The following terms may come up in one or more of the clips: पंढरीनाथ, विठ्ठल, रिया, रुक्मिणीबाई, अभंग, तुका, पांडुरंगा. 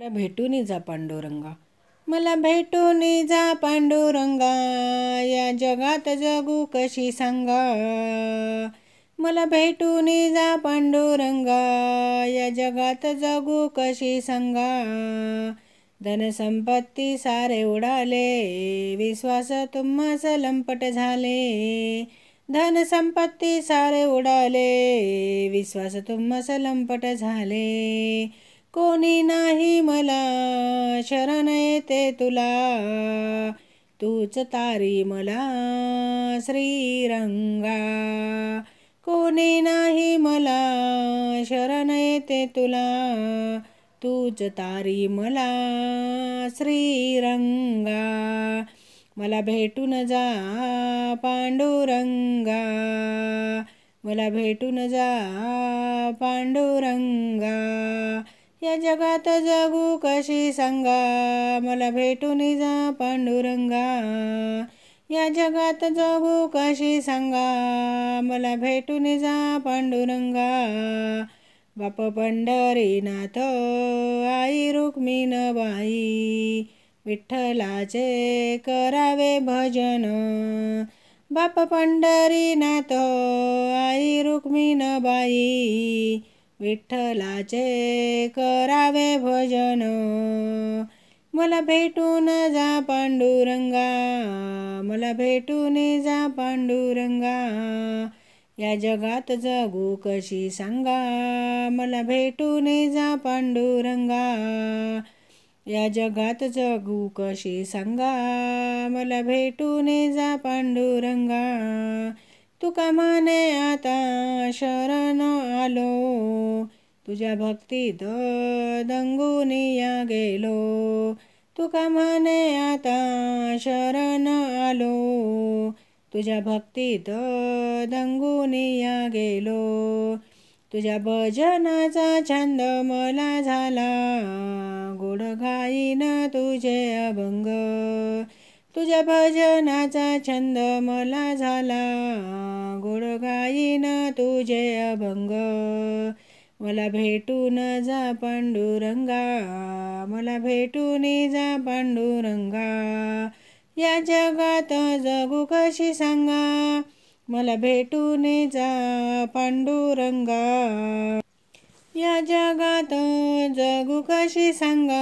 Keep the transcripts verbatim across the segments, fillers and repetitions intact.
मला भेटून जा पांडुरंगा, मला भेटून जा पांडुरंगा, या जगात जगू कशी सांगा, मला भेटून जा पांडुरंगा, या जगात जगू कशी सांगा। धन संपत्ती सारे उडाले, विश्वास तुम्हास लंपट झाले, धन संपत्ती सारे उडाले, विश्वास तुम्हास लंपट झाले। कोणी नाही मला शरण येते तुला, तूच तारी मला श्रीरंगा, कोणी नाही मला शरण येते तुला, तूच तारी मला श्रीरंगा। मला भेटून जा पांडुरंगा, मला भेटून जा पांडुरंगा, या जगात जगू कशी सांगा, मला भेटून जा पांडुरंगा, या जगात जगू कशी सांगा, मला भेटून जा पांडुरंगा। बाप पंढरीनाथ आई रुक्मिणीबाई, विठ्ठलाचे करावे भजन, बाप पंढरीनाथ आई रुक्मिणीबाई, विठ्ठलाचे करावे भजन। मला भेटून जा पांडुरंगा, मला भेटून जा पांडुरंगा, या जगात जगू कशी सांगा, मला भेटून जा पांडुरंगा, या जगात जगू कशी सांगा, मला भेटून जा पांडुरंगा। तुका माने आता शरण आलो, तुझ्या भक्तीत दंगून या गेलो, तुका माने आता शरण आलो, तुझ्या भक्तीत दंगून या गेलो। तुझ्या भजनाचा छंद मला झाला, गोड गाईन तुझे अभंग, तुझ्या भजनाचा छंद मला झाला, गोड गाईन तुझे अभंग। मला भेटून जा पांडुरंगा, मला भेटून जा पांडुरंगा, या जगात जगू कशी सांगा, मला भेटून जा पांडुरंगा, या जगात जगू कशी सांगा,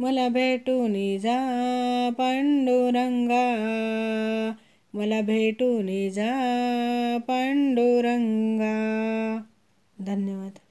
मला भेटून जा पांडुरंगा, मला भेटून जा पांडुरंगा। धन्यवाद।